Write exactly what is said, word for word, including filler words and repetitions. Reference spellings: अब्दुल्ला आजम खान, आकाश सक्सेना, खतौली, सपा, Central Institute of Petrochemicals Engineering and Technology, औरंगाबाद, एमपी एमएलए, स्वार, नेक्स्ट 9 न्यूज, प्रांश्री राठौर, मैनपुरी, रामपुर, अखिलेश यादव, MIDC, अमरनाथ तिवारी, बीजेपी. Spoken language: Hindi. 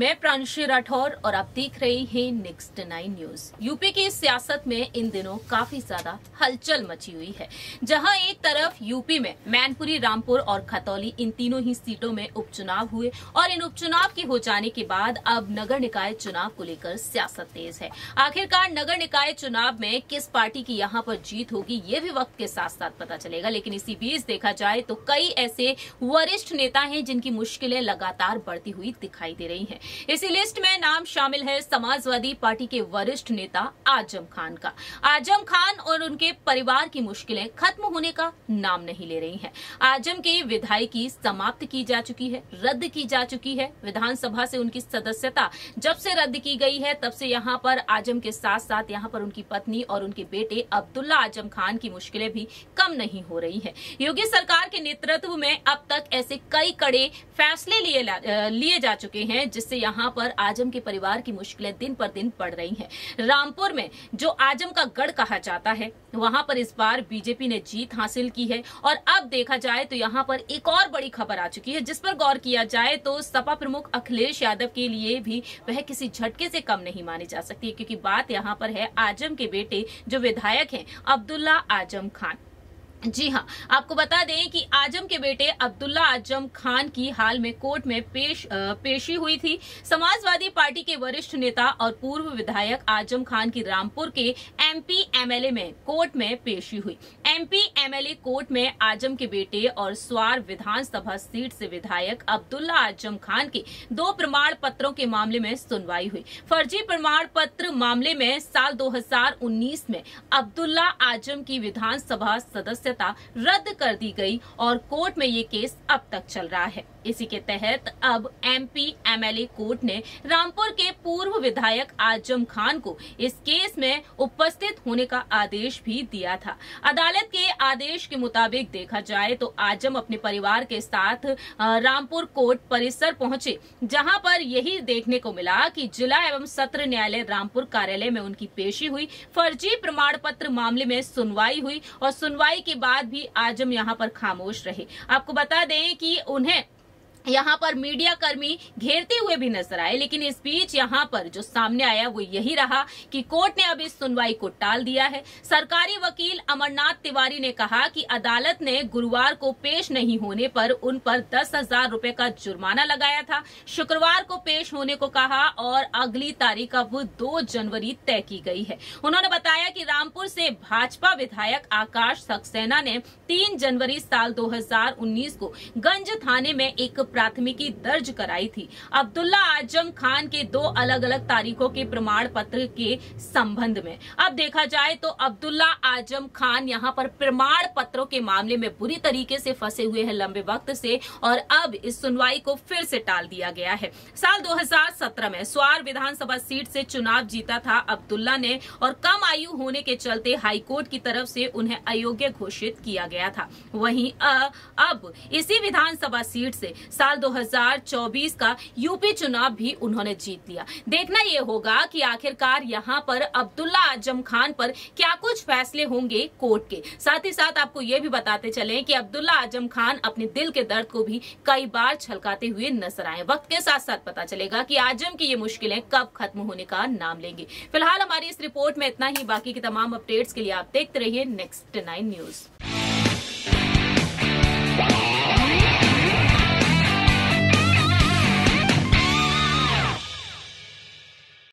मैं प्रांश्री राठौर और आप देख रहे हैं नेक्स्ट नाइन न्यूज। यूपी की सियासत में इन दिनों काफी ज्यादा हलचल मची हुई है। जहां एक तरफ यूपी में मैनपुरी, रामपुर और खतौली इन तीनों ही सीटों में उपचुनाव हुए और इन उपचुनाव के हो जाने के बाद अब नगर निकाय चुनाव को लेकर सियासत तेज है। आखिरकार नगर निकाय चुनाव में किस पार्टी की यहाँ पर जीत होगी ये भी वक्त के साथ साथ पता चलेगा। लेकिन इसी बीच देखा जाए तो कई ऐसे वरिष्ठ नेता है जिनकी मुश्किलें लगातार बढ़ती हुई दिखाई दे रही है। इसी लिस्ट में नाम शामिल है समाजवादी पार्टी के वरिष्ठ नेता आजम खान का। आजम खान और उनके परिवार की मुश्किलें खत्म होने का नाम नहीं ले रही हैं। आजम की विधायकी समाप्त की जा चुकी है, रद्द की जा चुकी है। विधानसभा से उनकी सदस्यता जब से रद्द की गई है तब से यहाँ पर आजम के साथ साथ यहाँ पर उनकी पत्नी और उनके बेटे अब्दुल्ला आजम खान की मुश्किलें भी कम नहीं हो रही है। योगी सरकार के नेतृत्व में अब तक ऐसे कई कड़े फैसले लिए लिए जा चुके हैं जिससे यहाँ पर आजम के परिवार की मुश्किलें दिन पर दिन बढ़ रही हैं। रामपुर में जो आजम का गढ़ कहा जाता है वहाँ पर इस बार बीजेपी ने जीत हासिल की है और अब देखा जाए तो यहाँ पर एक और बड़ी खबर आ चुकी है जिस पर गौर किया जाए तो सपा प्रमुख अखिलेश यादव के लिए भी वह किसी झटके से कम नहीं मानी जा सकती, क्योंकि बात यहाँ पर है आजम के बेटे जो विधायक हैं अब्दुल्ला आजम खान। जी हाँ, आपको बता दें कि आजम के बेटे अब्दुल्ला आजम खान की हाल में कोर्ट में पेश पेशी हुई थी। समाजवादी पार्टी के वरिष्ठ नेता और पूर्व विधायक आजम खान की रामपुर के एमपी एमएलए में कोर्ट में पेशी हुई। एमपी एमएलए कोर्ट में आजम के बेटे और स्वार विधानसभा सीट से विधायक अब्दुल्ला आजम खान के दो प्रमाण पत्रों के मामले में सुनवाई हुई। फर्जी प्रमाण पत्र मामले में साल दो हजार उन्नीस में अब्दुल्ला आजम की विधानसभा सदस्य रद्द कर दी गई और कोर्ट में ये केस अब तक चल रहा है। इसी के तहत अब एमपी एमएलए कोर्ट ने रामपुर के पूर्व विधायक आजम खान को इस केस में उपस्थित होने का आदेश भी दिया था। अदालत के आदेश के मुताबिक देखा जाए तो आजम अपने परिवार के साथ रामपुर कोर्ट परिसर पहुंचे, जहां पर यही देखने को मिला कि जिला एवं सत्र न्यायालय रामपुर कार्यालय में उनकी पेशी हुई। फर्जी प्रमाण पत्र मामले में सुनवाई हुई और सुनवाई के बाद भी आजम यहां पर खामोश रहे। आपको बता दें कि उन्हें यहाँ पर मीडिया कर्मी घेरते हुए भी नजर आए। लेकिन इस बीच यहाँ पर जो सामने आया वो यही रहा कि कोर्ट ने अब इस सुनवाई को टाल दिया है। सरकारी वकील अमरनाथ तिवारी ने कहा कि अदालत ने गुरुवार को पेश नहीं होने पर उन पर दस हजार रूपये का जुर्माना लगाया था, शुक्रवार को पेश होने को कहा और अगली तारीख अब दो जनवरी तय की गई है। उन्होंने बताया कि रामपुर से भाजपा विधायक आकाश सक्सेना ने तीन जनवरी साल दो हजार उन्नीस को गंज थाने में एक प्राथमिकी दर्ज कराई थी। अब्दुल्ला आजम खान के दो अलग अलग तारीखों के प्रमाण पत्र के संबंध में अब देखा जाए तो अब्दुल्ला आजम खान यहाँ पर प्रमाण पत्रों के मामले में बुरी तरीके से फंसे हुए हैं लंबे वक्त से और अब इस सुनवाई को फिर से टाल दिया गया है। साल दो हजार सत्रह में स्वार विधानसभा सीट से चुनाव जीता था अब्दुल्ला ने और कम आयु होने के चलते हाईकोर्ट की तरफ से उन्हें अयोग्य घोषित किया गया था। वहीं अब इसी विधानसभा सीट से साल दो हजार चौबीस का यूपी चुनाव भी उन्होंने जीत लिया। देखना ये होगा कि आखिरकार यहाँ पर अब्दुल्ला आजम खान पर क्या कुछ फैसले होंगे कोर्ट के। साथ ही साथ आपको ये भी बताते चलें कि अब्दुल्ला आजम खान अपने दिल के दर्द को भी कई बार छलकाते हुए नजर आए। वक्त के साथ साथ पता चलेगा कि आजम की ये मुश्किलें कब खत्म होने का नाम लेंगी। फिलहाल हमारी इस रिपोर्ट में इतना ही। बाकी की तमाम अपडेट्स के लिए आप देखते रहिए नेक्स्ट नाइन न्यूज।